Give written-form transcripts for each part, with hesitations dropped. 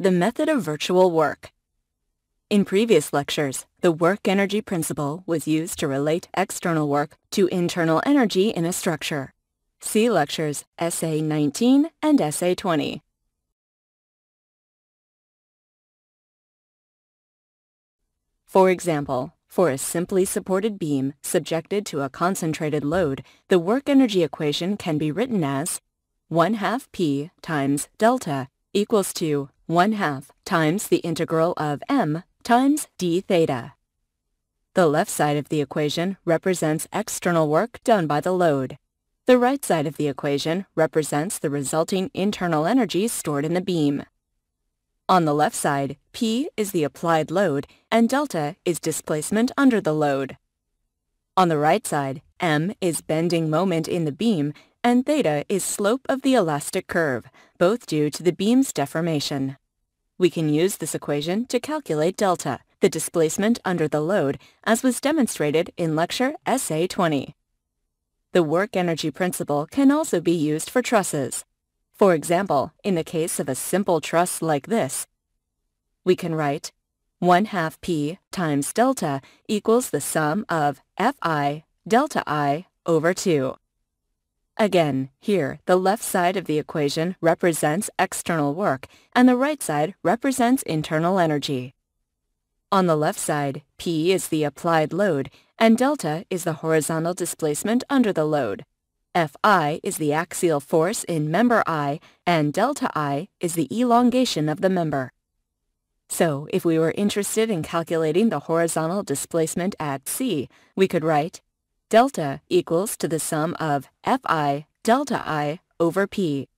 The method of virtual work. In previous lectures, the work energy principle was used to relate external work to internal energy in a structure. See lectures Essay 19 and Essay 20. For example, for a simply supported beam subjected to a concentrated load, the work energy equation can be written as 1/2 P times delta equals to 1/2 times the integral of m times d theta. The left side of the equation represents external work done by the load. The right side of the equation represents the resulting internal energy stored in the beam. On the left side, P is the applied load and delta is displacement under the load. On the right side, m is bending moment in the beam and theta is slope of the elastic curve, both due to the beam's deformation. We can use this equation to calculate delta, the displacement under the load, as was demonstrated in lecture Essay 20. The work energy principle can also be used for trusses. For example, in the case of a simple truss like this, we can write 1/2 P times delta equals the sum of Fi delta I over 2. Again, here, the left side of the equation represents external work, and the right side represents internal energy. On the left side, P is the applied load, and delta is the horizontal displacement under the load. Fi is the axial force in member I, and delta I is the elongation of the member. So, if we were interested in calculating the horizontal displacement at C, we could write delta equals to the sum of Fi delta I over P.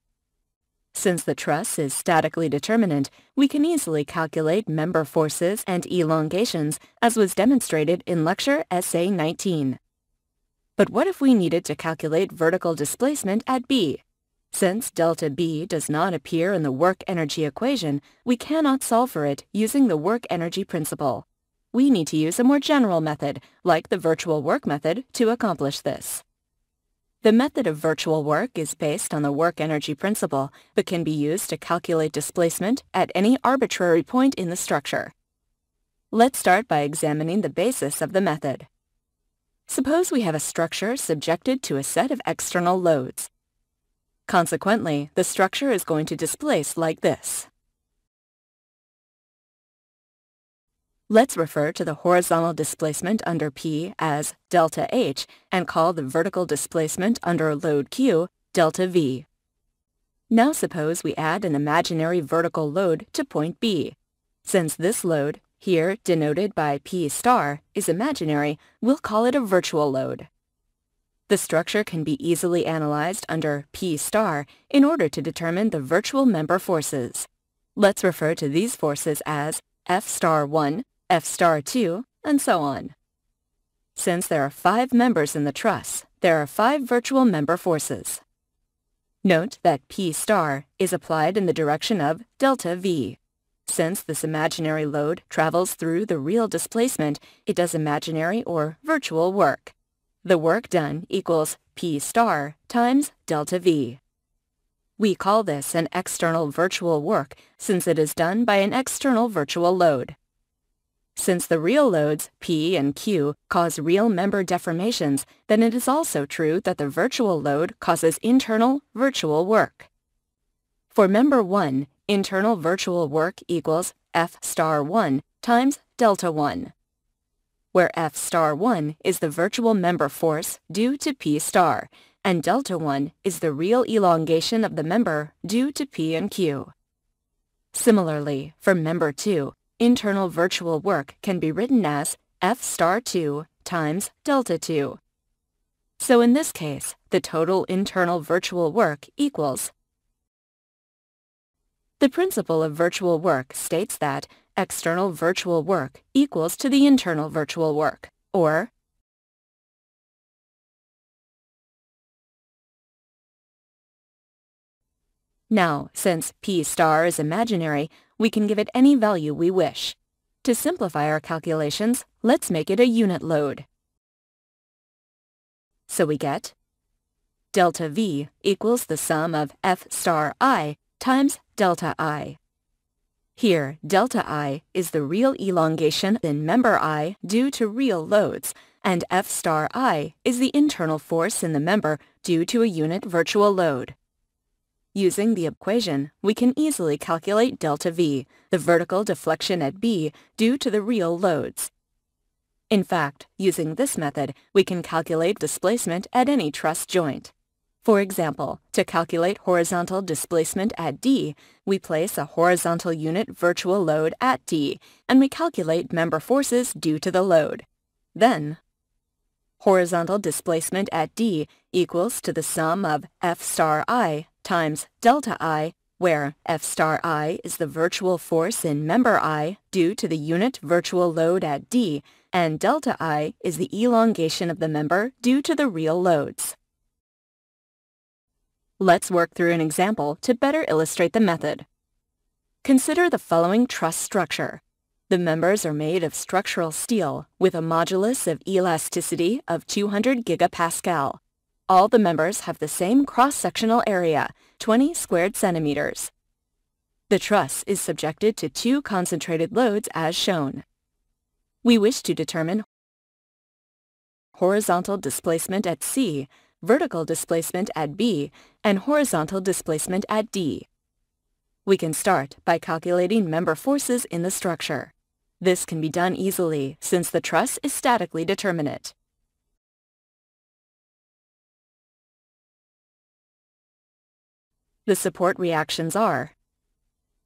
Since the truss is statically determinant, we can easily calculate member forces and elongations as was demonstrated in lecture Essay 19. But what if we needed to calculate vertical displacement at B? Since delta B does not appear in the work energy equation, we cannot solve for it using the work energy principle. We need to use a more general method, like the virtual work method, to accomplish this. The method of virtual work is based on the work energy principle, but can be used to calculate displacement at any arbitrary point in the structure. Let's start by examining the basis of the method. Suppose we have a structure subjected to a set of external loads. Consequently, the structure is going to displace like this. Let's refer to the horizontal displacement under P as delta H and call the vertical displacement under load Q delta V. Now suppose we add an imaginary vertical load to point B. Since this load, here denoted by P star, is imaginary, we'll call it a virtual load. The structure can be easily analyzed under P star in order to determine the virtual member forces. Let's refer to these forces as F star 1, F star 2, and so on. Since there are 5 members in the truss, there are 5 virtual member forces. Note that P star is applied in the direction of delta V. Since this imaginary load travels through the real displacement, it does imaginary or virtual work. The work done equals P star times delta V. We call this an external virtual work since it is done by an external virtual load. Since the real loads, P and Q, cause real member deformations, then it is also true that the virtual load causes internal virtual work. For member 1, internal virtual work equals F star 1 times delta 1, where F star 1 is the virtual member force due to P star, and delta 1 is the real elongation of the member due to P and Q. Similarly, for member 2, internal virtual work can be written as F star 2 times delta 2. So in this case, the total internal virtual work equals. The principle of virtual work states that external virtual work equals to the internal virtual work, or now, since P star is imaginary, we can give it any value we wish. To simplify our calculations, let's make it a unit load. So we get delta V equals the sum of F star I times delta I. Here, delta I is the real elongation in member I due to real loads, and F star I is the internal force in the member due to a unit virtual load. Using the equation, we can easily calculate delta V, the vertical deflection at B due to the real loads. In fact, using this method, we can calculate displacement at any truss joint. For example, to calculate horizontal displacement at D, we place a horizontal unit virtual load at D, and we calculate member forces due to the load. Then, horizontal displacement at D equals to the sum of F star I times delta I, where F star I is the virtual force in member I due to the unit virtual load at D, and delta I is the elongation of the member due to the real loads. Let's work through an example to better illustrate the method. Consider the following truss structure. The members are made of structural steel with a modulus of elasticity of 200 gigapascal. All the members have the same cross-sectional area, 20 squared centimeters. The truss is subjected to two concentrated loads as shown. We wish to determine horizontal displacement at C, vertical displacement at B, and horizontal displacement at D. We can start by calculating member forces in the structure. This can be done easily since the truss is statically determinate. The support reactions are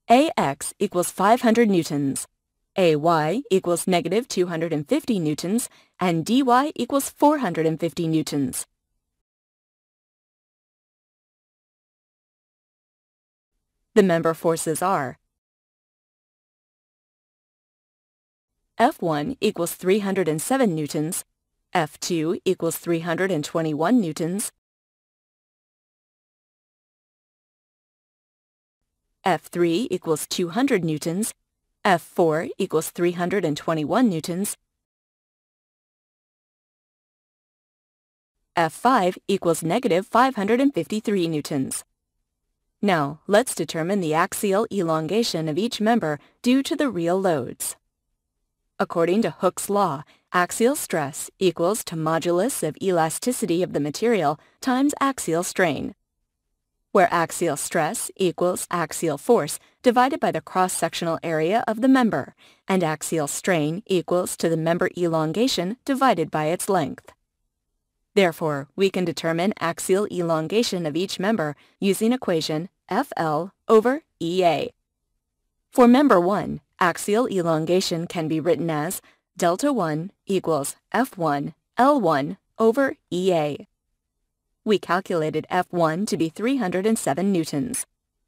AX equals 500 newtons, AY equals negative 250 newtons, and DY equals 450 newtons. The member forces are F1 equals 307 newtons, F2 equals 321 newtons, F3 equals 200 newtons, F4 equals 321 newtons, F5 equals negative 553 newtons. Now, let's determine the axial elongation of each member due to the real loads. According to Hooke's law, axial stress equals to modulus of elasticity of the material times axial strain, where axial stress equals axial force divided by the cross-sectional area of the member, and axial strain equals to the member elongation divided by its length. Therefore, we can determine axial elongation of each member using equation FL over EA. For member 1, axial elongation can be written as delta 1 equals F1 L1 over EA. We calculated F1 to be 307 newtons.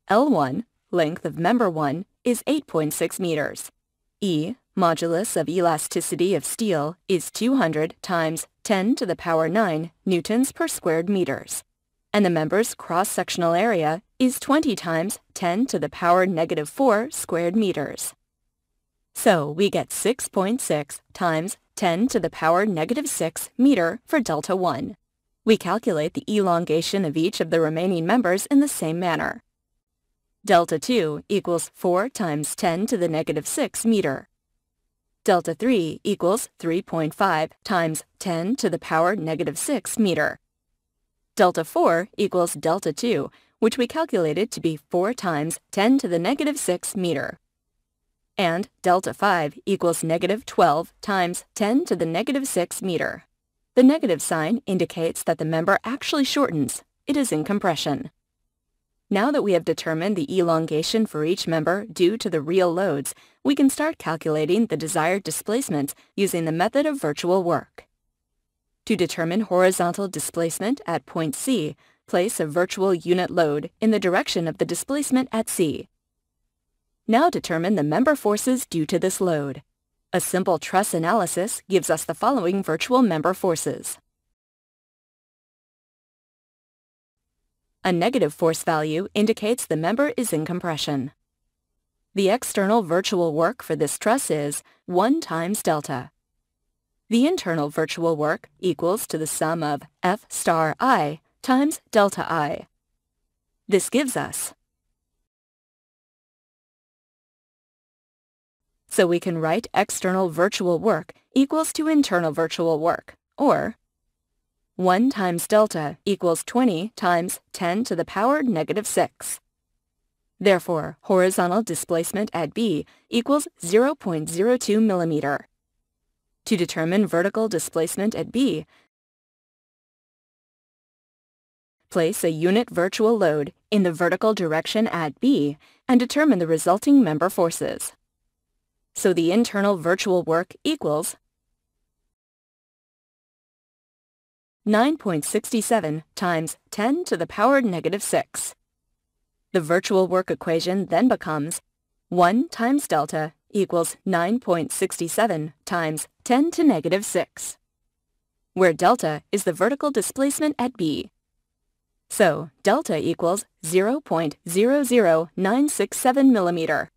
L1, length of member 1, is 8.6 meters. E, modulus of elasticity of steel, is 200 times 10 to the power 9 newtons per squared meters. And the member's cross-sectional area is 20 times 10 to the power negative 4 squared meters. So we get 6.6 times 10 to the power negative 6 meter for delta 1. We calculate the elongation of each of the remaining members in the same manner. Delta 2 equals 4 times 10 to the negative 6 meter. Delta 3 equals 3.5 times 10 to the power negative 6 meter. Delta 4 equals delta 2, which we calculated to be 4 times 10 to the negative 6 meter. And delta 5 equals negative 12 times 10 to the negative 6 meter. The negative sign indicates that the member actually shortens. It is in compression. Now that we have determined the elongation for each member due to the real loads, we can start calculating the desired displacements using the method of virtual work. To determine horizontal displacement at point C, place a virtual unit load in the direction of the displacement at C. Now determine the member forces due to this load. A simple truss analysis gives us the following virtual member forces. A negative force value indicates the member is in compression. The external virtual work for this truss is 1 times delta. The internal virtual work equals to the sum of F star I times delta I. This gives us So we can write external virtual work equals to internal virtual work, or 1 times delta equals 20 times 10 to the power negative 6. Therefore, horizontal displacement at B equals 0.02 millimeter. To determine vertical displacement at B, place a unit virtual load in the vertical direction at B and determine the resulting member forces. So the internal virtual work equals 9.67 times 10 to the power negative 6. The virtual work equation then becomes 1 times delta equals 9.67 times 10 to negative 6, where delta is the vertical displacement at B. So delta equals 0.00967 millimeter.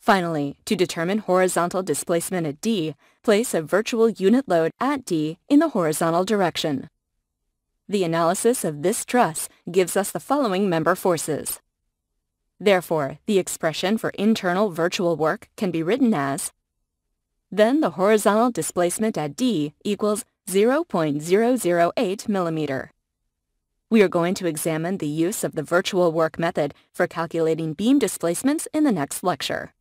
Finally, to determine horizontal displacement at D, place a virtual unit load at D in the horizontal direction. The analysis of this truss gives us the following member forces. Therefore, the expression for internal virtual work can be written as, then the horizontal displacement at D equals 0.008 millimeter. We are going to examine the use of the virtual work method for calculating beam displacements in the next lecture.